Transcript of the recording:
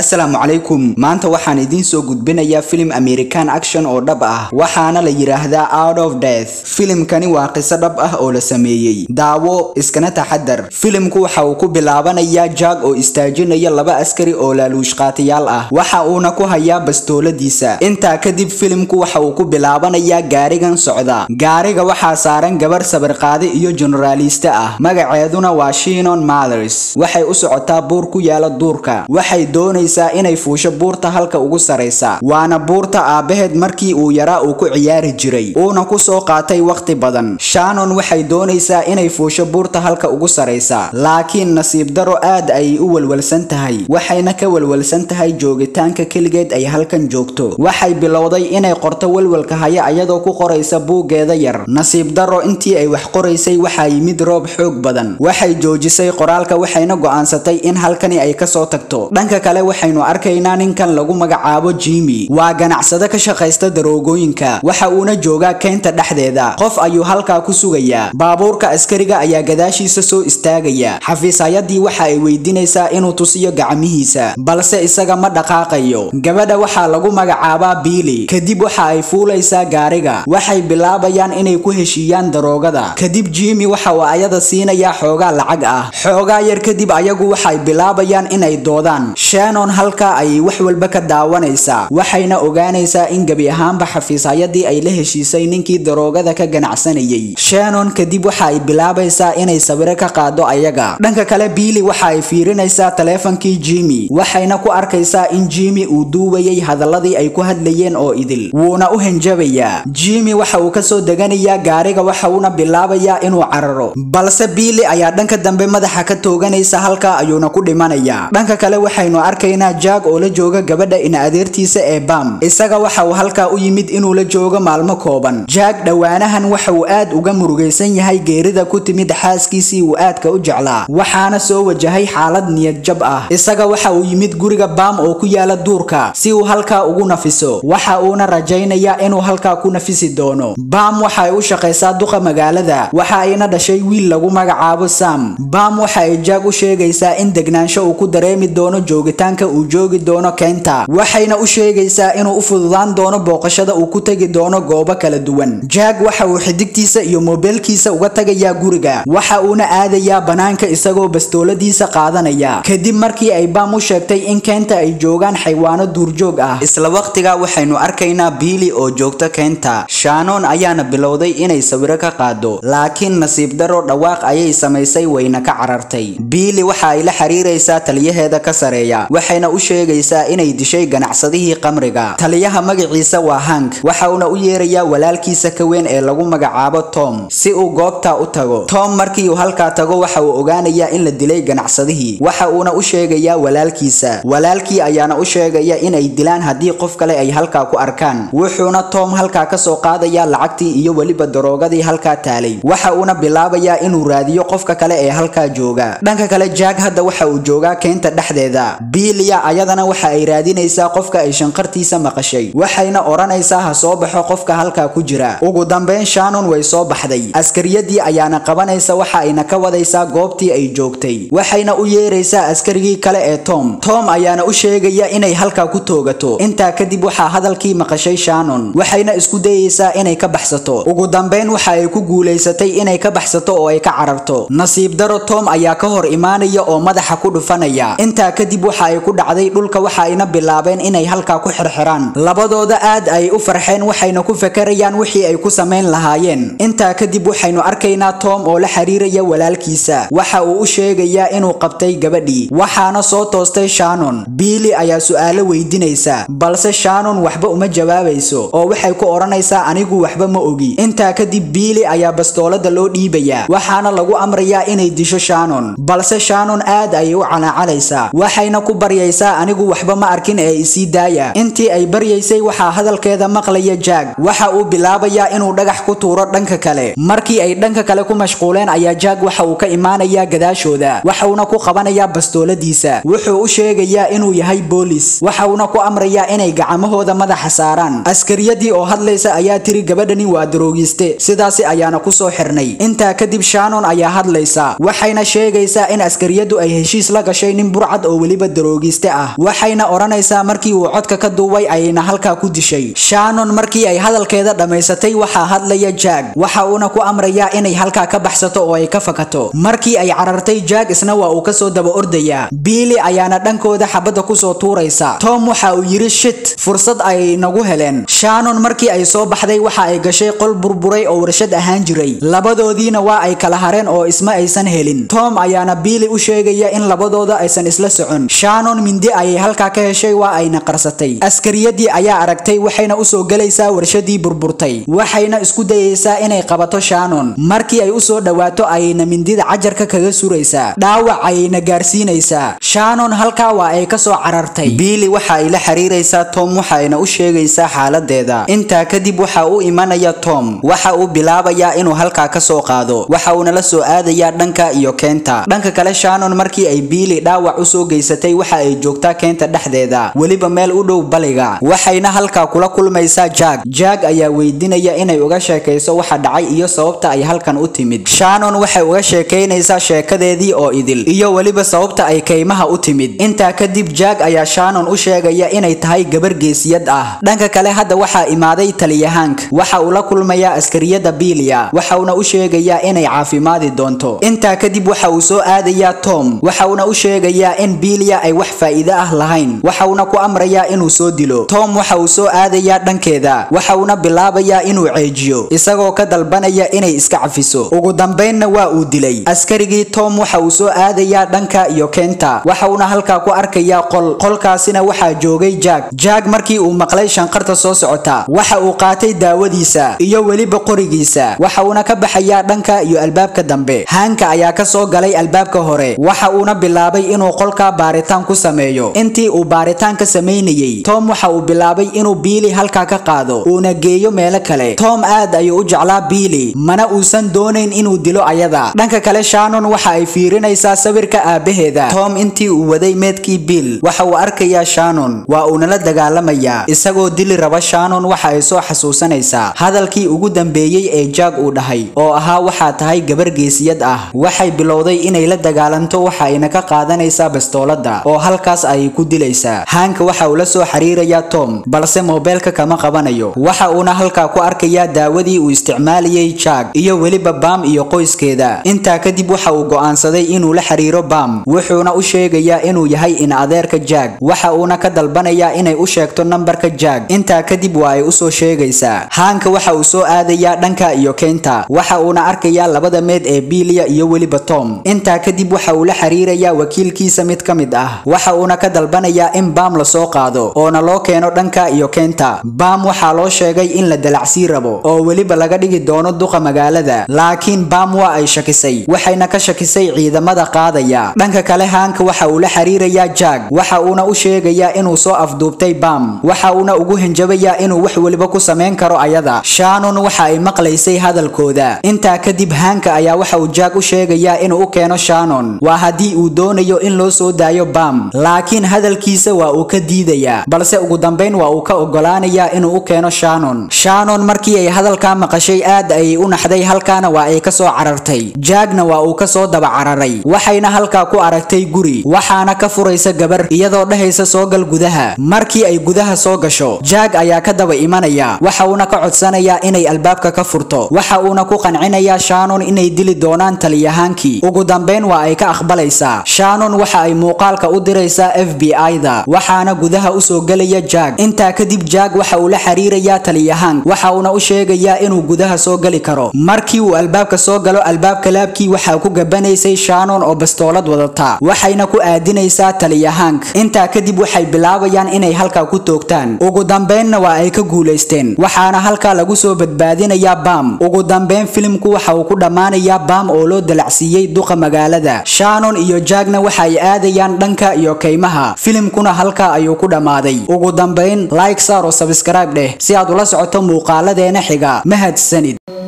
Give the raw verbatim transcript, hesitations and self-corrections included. السلام عليكم مانتا وحان إدين سو قدبنايا فيلم أمريكان أكشن أو دبأه وحانا ليراه ذا Out of Death فيلم كاني واقصة دبأه أو لسمييي داوو إسكنا تحدر فيلم كو حاوكو بلابانايا جاك أو استاجينايا لبا أسكري أو لالوشقاتيالأه وحاونا كو هيا بستولة ديسا انتا كدب فيلم كو حاوكو بلابانايا غاريغان سعدا غاريغا وحا ساران غبر سبرقادي إيو جنراليستاة مقعيدونا واشينون مادرس وحي أسعطا بوركو يالا دوركا وحي دون isa inay fuusho buurta halka ugu sareysa waana buurta aabaheed markii uu yaraa uu ku ciyaari jiray oona ku soo qaatay waqti badan Shannon waxay doonaysaa inay fuusho buurta halka ugu sareysa laakiin nasiib daro aad ay u walwalsan tahay waxayna ka walwalsan tahay joogitaanka Kilgate ay halkan joogto waxay bilowday inay qorto walwalka haya ayadoo ku qoraysa buugeeda yar nasiib daro intii ay wax qoraysay waxa yimid roob xoog badan waxay joojisay qoraalka waxayna go'aansatay in halkani ay ka soo tagto dhanka kale waxaynu arkaynaa ninkan lagu magacaabo Jimmy waa ganacsade ka shaqeysta daroogoyinka waxa uu na joogaa keenta dhaxdeeda qof ayuu halka ku sugayaa baabuurka askariga ayaa gadaashiisa soo istaagaya xafiisyadii waxa ay weydiinaysaa inuu tusiyo gacmihiisa balse isaga ma dhaqaaqayo gabadha waxa lagu magacaabaa Billy kadib waxa ay fuulaysaa gaariga waxay bilaabayaan inay ku heshiiyaan daroogada kadib Jimmy waxa uu ayada siinaya xoogaa lacag ah xoogaa yar kadib ayagu waxay bilaabayaan inay doodaan Shannon halka ay wax walba ka daawanaysa waxayna ogaanaysaa in gabi ahaanba xafiisyadii ay la heshiisay ninkii daroogada ka ganacsanayay Shannon kadib waxa ay bilaabaysaa inay sawir ka qaado ayaga dhanka kale Billy waxa ay fiirinaysaa taleefankii Jimmy waxayna ku arkaysaa in Jimmy uu duubayay hadaladii ay ku hadlayeen oo idil wuuna u hanjabayaa Jimmy waxa uu ka soo daganayaa gaariga waxa uuna bilaabayaa inuu cararo balse Billy ayaa dhanka dambe madaxa ka tooganaysa halka ayuuna ku dhimanayaa dhanka kale waxaynu arkayna Jack oo la jooga gabadha in adeertiisa ee Pam isaga waxa uu halka u yimid inuu la jooga maalmo kooban Jack dhawaanahan waxa uu aad uga murugeysan yahay geerida ku timid xaaskiisii uu aadka u jeclaa waxaana soo wajahay xaalad niyad jab ah isaga waxa uu yimid guriga Pam oo ku yaala duurka si uu halka ugu nafiso waxa uu na rajaynaya inuu halka ku nafisi doono Pam waxa ay u shaqeysaa duqa magaalada waxa ayna dhashay wiil lagu magacaabo Sam Pam waxa ay Jack u sheegaysaa in degnaansho uu ku dareemi doono joog tanka uu joogi doono keenta waxayna u sheegaysaa inuu u fududaan doono booqashada uu ku tagi doono goobo kala duwan Jack waxa uu xidigtiisa iyo mobilkiisa uga tagayaa guriga waxa uu na aadayaa banaanka isagoo bastooladiisa qaadanaya kadib markii ay Pam u sheegtay in keenta ay joogan xayawaano duurjoog ah isla waqtiga waxaynu arkaynaa Billy oo joogta keenta Shannon ayaana bilowday inay sawir ka qaado laakiin nasiib daro dhawaaq ayay sameysay wayna ka carartay Billy waxa ay la xiriiraysaa taliyaheeda ka sareeya waxayna u sheegaysaa inay dishay ganacsadihii qamriga taliyaha magaciisa waa Hank waxa uu u yeerayaa walaalkiisa ka weyn ee lagu magacaabo Tom si uu goobta u tago Tom markii uu halka tago waxa uu ogaanayaa in la dilay ganacsadihii waxa uu u sheegayaa walaalkiisa walaalkii ayaana u sheegaya inay dilaan hadii qof kale ay halka ku arkaan wuxuuna Tom halka ka soo qaadaya lacagtii iyo waliba daroogadii halka taalay waxa uu bilaabayaa inuu raadiyo qofka kale ee halka jooga dhanka kale Jack hadda waxa uu jooga keenta dhaxdeeda Billy ayadana waxa ay raadinaysaa qofka ay shanqartiisa maqashay waxayna oranaysaa ha soo baxo qofka halka ku jira ugu dambeyn Shannon way soo baxday askariyadii ayaana qabanaysa waxa ayna ka wadaysaa goobtii ay joogtay waxayna u yeeraysaa askarigii kale ee Tom Tom ayaana u sheegaya inay halka ku toogato inta kadib waxa hadalkii maqashay Shannon waxayna isku dayaysaa inay ka baxsato ugu dambeyn waxa ay ku guuleysatay inay ka baxsato oo ay ka cararto nasiib daro Tom ayaa ka hor imaanaya oo madaxa ku dhufanaya inta kadib waxa ay ku dhacday dhulka waxa ayna bilaabeen inay halka ku xirxiraan labadooda aad ay u farxeen waxayna ku fakarayaan wixii ay ku sameyn lahaayeen inta kadib waxaynu arkaynaa Tom oo la xiriiraya walaalkiisa waxa uu u sheegayaa inuu qabtay gabadhii waxaana soo toostay Shannon Billy ayaa su'aalo weydiinaysa balse Shannon waxba uma jawaabayso oo waxay ku oranaysaa anigu waxba ma ogi inta kadib Billy ayaa bastoolada loo dhiibaya waxaana lagu amrayaa inay disho Shannon balse Shannon aad ay u canacalaysa waxayna ku bariyaysa anigu waxba ma arkin ee isii daaya intii ay bariyeysay waxa hadalkeeda maqlaya Jack waxa uu bilaabaya inuu dhagax ku tuuro dhanka kale markii ay dhanka kale ku mashquuleen ayaa Jack waxa uu ka imaanaya gadaashooda waxa uu ku qabanaya bastooladiisa wuxuu u sheegayaa inuu yahay police waxa uu ku amraya inay gacmahooda madaxa saaraan askariyadii oo hadlaysa ayaa tiri gabadhani waa daroogiste sidaasi ayaana ku soo xirnay inta kadib Shannon ayaa hadlaysa waxayna sheegaysa in askariyadu ay heshiis la gashay nin burcad oo waliba daroogi dhageysta ah waxayna oranaysaa markii uu codka ka duubay ayna halka ku dishay Shannon markii ay hadalkeeda dhameysatay waxa hadlaya Jack waxa uu ku amraya inay halka ka baxsato oo ay ka fakato markii ay carartay Jack isna waa uu ka soo daba ordaya Billy ayaana dhankooda xabada ku soo tuuraysa Tom waxa uu yiri shit fursad ay nagu heleen Shannon markii ay soo baxday waxa ay gashay qol burburay oo warshad ahaan jiray labadoodina waa ay kala hareen oo isma aysan helin Tom ayaana Billy u sheegaya in labadooda aysan isla socon Shannon mindi ay halka ka heshay waa ay naqarsatay askariyadii ayaa aragtay waxayna u soo galaysaa warshadii burburtay waxayna isku dayaysaa inay qabato Shannon markii ay u soo dhawaato ayna mindida ajarka kaga suraysaa dhaawac ayna gaarsiinaysaa Shannon halka waa ay ka soo carartay Billy waxa ay la xiriiraysaa Tom waxayna u sheegaysaa xaaladeeda inta kadib waxa uu imanaya Tom waxa uu bilaabaya inuu halka ka soo qaado waxa uu la soo aadaya dhanka iyo keenta dhanka kale Shannon markii ay Billy dhaawac u soo gaysatay waxa ay joogtaa keenta dhaxdeeda waliba meel u dhow baliga waxayna halka kula kulmaysaa Jack Jack ayaa weydiinaya inay uga sheekayso waxa dhacay iyo sababta ay halkan u timid Shannon waxay uga sheekaynaysaa sheekadeedii oo idil iyo waliba sababta ay kaymaha u timid inta kadib Jack ayaa Shannon u sheegaya inay tahay gabar geesiyad ah dhanka kale hadda waxa imaaday taliyahanka waxa uu la kulmayaa askariyada Billy waxa uu u sheegaya inay caafimaadi doonto inta kadib waxa uu soo aadaya Tom waxa uu u sheegaya in Billy ay wax faa'iido ah lahayn waxa uu ku amraya inuu soo dilo Tom waxa uu soo aadaya dhankeeda waxa uu bilaabaya inuu ceejiyo isagoo ka dalbanaya inay iska cafiso ugu dambeeyna waa uu dilay askarigii Tom waxa uu soo aadaya dhanka iyo keenta waxa uu halka ku arkaya qol qolkaasina waxa joogay Jack Jack markii uu maqlay shanqarta soo socota waxa uu qaatay daawadiisa iyo waliba qorigiisa waxa uu ka baxaya dhanka iyo albaabka dambe hanka ayaa ka soo galay albaabka hore waxa uu bilaabay inuu qolka baaritaan ku sameeyo intii uu baaritaan ka sameeyay Tom waxa uu bilaabay inuu Billy halka ka qaado una geeyo meel kale Tom aad ayuu u jeclaa Billy mana uusan doonayn inuu dilo ayada dhanka kale Shannon waxa ay fiirinaysaa sawirka aabaheeda Tom intii uu waday meedkii Bill waxa uu arkaya Shannon waa uu la dagaalamaya isagoo dili raba Shannon waxa ay soo xasuusanaysaa hadalkii ugu dambeeyay ee Jack uu dhahay oo ahaa waxa tahay gabar geesiyad ah waxay bilowday inay la dagaalanto waxayna ka qaadanaysaa bastoolada oo halkaas ay ku dilaysaa hanka waxa uu la soo xiriiraya Tom balse mobilka kama qabanayo waxa uu halka ku arkaya daawadii uu isticmaaliyay Jack iyo waliba Pam iyo qoyskeeda inta kadib waxa uu go'aansaday inuu la xiriiro Pam wuxuuna u sheegaya inuu yahay in adeerka Jack waxa uu ka dalbanaya inay u sheegto nambarka Jack inta kadib waa ay u soo sheegaysaa hanka waxa uu soo aadaya dhanka iyo keenta waxa uu arkaya labada meed ee Billy iyo waliba Tom inta kadib waxa uu la xiriiraya wakiilkiisa mid kamid ah waxa uu ka dalbanaya in Pam la soo qaado oo na loo keeno dhanka iyo keenta Pam waxa loo sheegay in la dalacsi rabo oo waliba laga dhigi doono duqa magaalada laakiin Pam waa ay shakisay waxayna ka shakisay ciidamada qaadaya dhanka kale hanka waxa uu la xiriiraya Jack waxa uu u sheegaya inuu soo afduubtay Pam waxa uu ugu hanjabaya inuu wax waliba ku sameyn karo ayada Shannon waxa ay maqlaysay hadalkooda inta kadib hanka ayaa waxa uu Jack u sheegaya inuu u keeno Shannon waa hadii uu doonayo in loo soo daayo Pam laakiin hadalkiisa waa uu ka diidaya balse ugu dambeyn waa uu ka ogolaanaya inuu u keeno Shannon Shannon markii ay hadalka maqashay aad ay u naxday halkaana waa ay ka soo carartay Jackna waa uu ka soo daba cararay waxayna halka ku aragtay guri waxaana ka furaysa gabar iyadoo dhahaysa soo gal gudaha markii ay gudaha soo gasho Jack ayaa ka daba imanaya waxa uu ka codsanaya inay albaabka ka furto waxa uu ku qancinaya Shannon inay dili doonaan taliyahankii ugu dambeyn waa ay ka aqbalaysaa Shannon waxa ay muuqaalka u diraysaa F B I-da waxaana gudaha u soo galaya Jack inta kadib Jack waxa uu la xiriiraya taliyahank waxa uu u sheegaya inuu gudaha soo gali karo markii uu albaabka soo galo albaabka laabkii waxa ku gabanaysay Shannon oo bastoolad wadata waxayna ku aadinaysaa taliyahank inta kadib waxay bilaabayaan inay halka ku toogtaan ugu dambeynna waa ay ka guuleysteen waxaana halka lagu soo badbaadinaya Pam ugu dambeyn filimku waxa uu ku dhamaanaya Pam oo loo dalacsiyay duqa magaalada Shannon iyo Jackna waxay aadayaan dhanka iyo kaymaha filimkuna halka ayuu ku dhamaaday ugu dambeyn like saar oo subscribe dheh si aad ula socoto muuqaaladeena xiga mahadsanid.